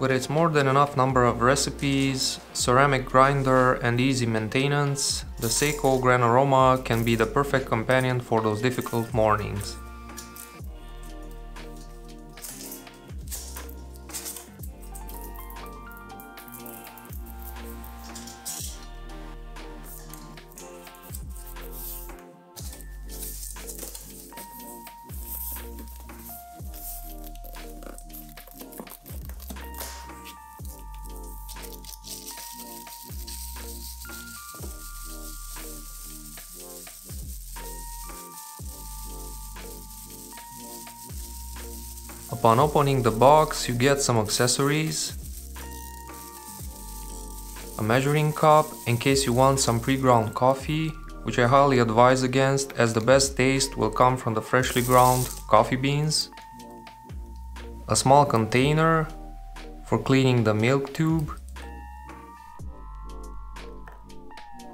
With its more than enough number of recipes, ceramic grinder and easy maintenance, the Saeco GranAroma can be the perfect companion for those difficult mornings. Upon opening the box, you get some accessories, a measuring cup in case you want some pre-ground coffee, which I highly advise against as the best taste will come from the freshly ground coffee beans, a small container for cleaning the milk tube,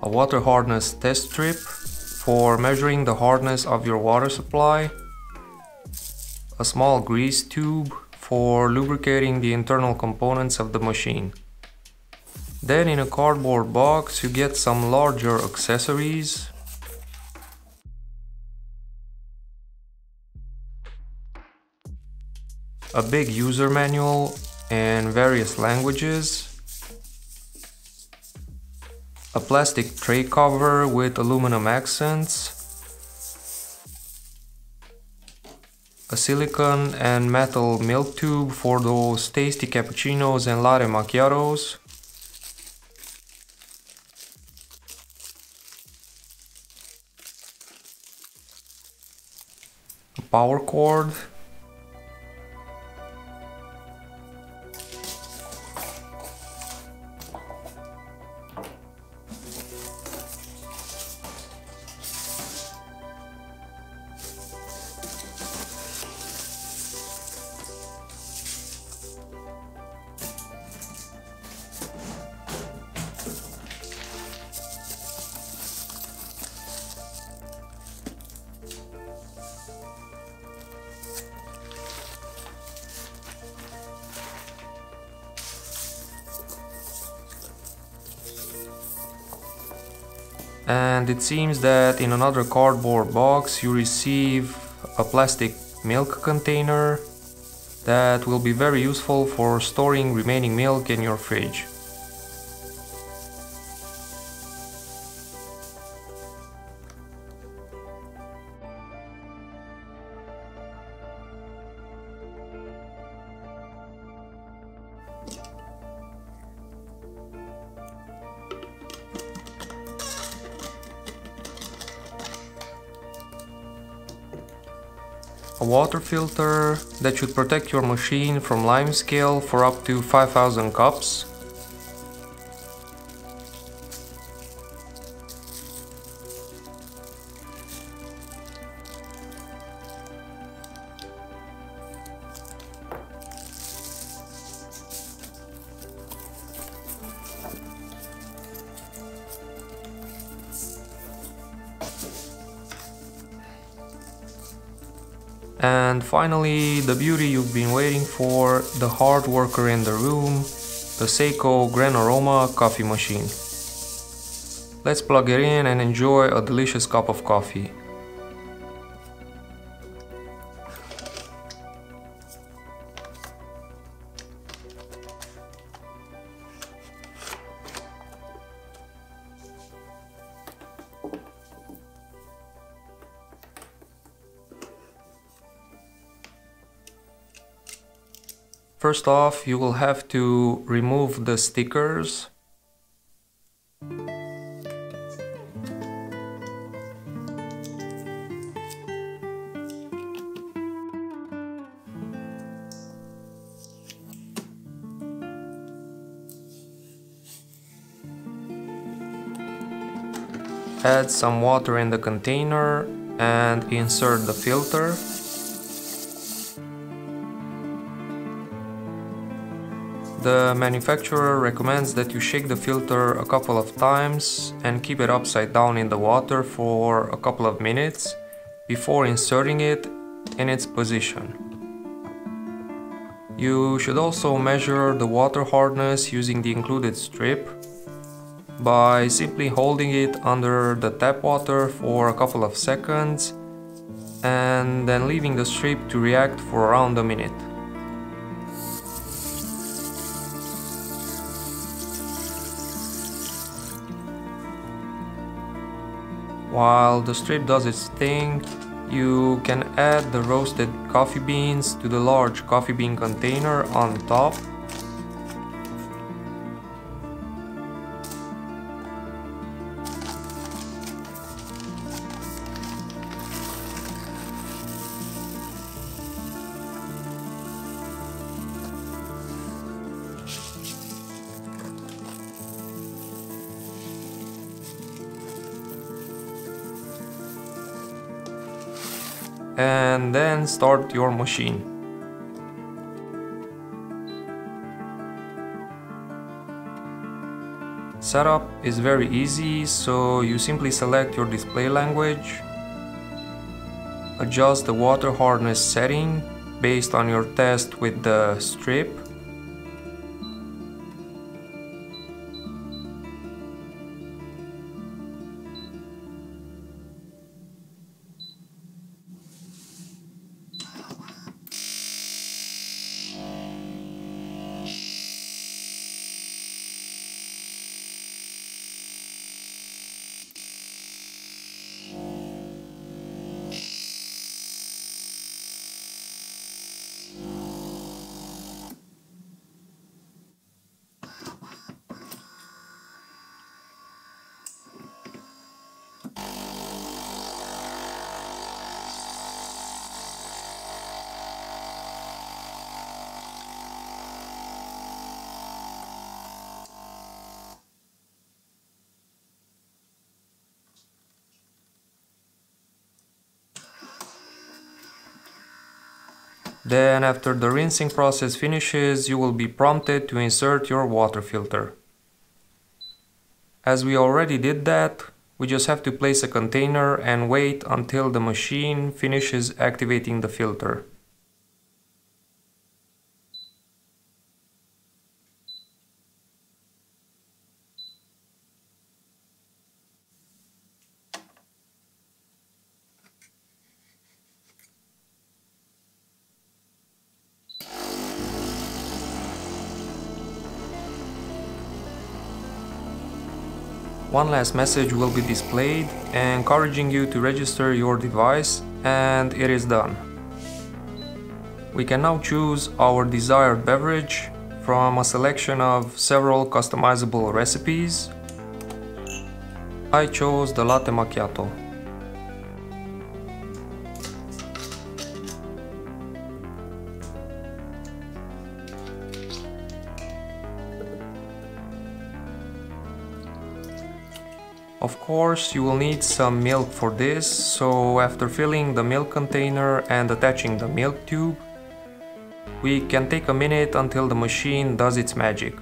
a water hardness test strip for measuring the hardness of your water supply, a small grease tube for lubricating the internal components of the machine. Then in a cardboard box you get some larger accessories, a big user manual in various languages, a plastic tray cover with aluminum accents, a silicone and metal milk tube for those tasty cappuccinos and latte macchiatos, a power cord, and it seems that in another cardboard box you receive a plastic milk container that will be very useful for storing remaining milk in your fridge. A water filter that should protect your machine from lime scale for up to 5,000 cups. And finally, the beauty you've been waiting for, the hard worker in the room, the Saeco GranAroma coffee machine. Let's plug it in and enjoy a delicious cup of coffee. First off, you will have to remove the stickers. Add some water in the container and insert the filter. The manufacturer recommends that you shake the filter a couple of times and keep it upside down in the water for a couple of minutes before inserting it in its position. You should also measure the water hardness using the included strip by simply holding it under the tap water for a couple of seconds and then leaving the strip to react for around a minute. While the strip does its thing, you can add the roasted coffee beans to the large coffee bean container on top. And then start your machine. Setup is very easy, so you simply select your display language, adjust the water hardness setting based on your test with the strip, then after the rinsing process finishes, you will be prompted to insert your water filter. As we already did that, we just have to place a container and wait until the machine finishes activating the filter. One last message will be displayed, encouraging you to register your device, and it is done. We can now choose our desired beverage from a selection of several customizable recipes. I chose the latte macchiato. Of course, you will need some milk for this, so after filling the milk container and attaching the milk tube, we can take a minute until the machine does its magic.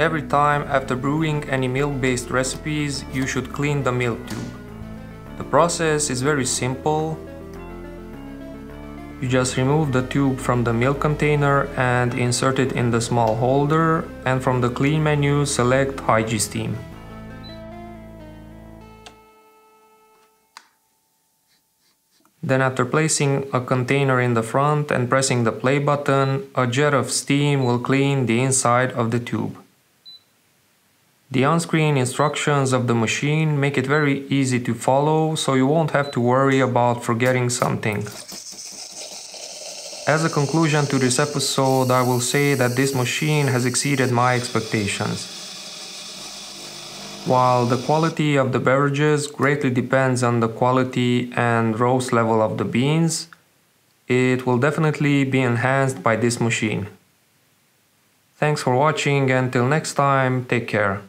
Every time after brewing any milk-based recipes, you should clean the milk tube. The process is very simple. You just remove the tube from the milk container and insert it in the small holder, and from the clean menu select Hygisteam. Then after placing a container in the front and pressing the play button, a jet of steam will clean the inside of the tube. The on-screen instructions of the machine make it very easy to follow, so you won't have to worry about forgetting something. As a conclusion to this episode, I will say that this machine has exceeded my expectations. While the quality of the beverages greatly depends on the quality and roast level of the beans, it will definitely be enhanced by this machine. Thanks for watching, and till next time, take care.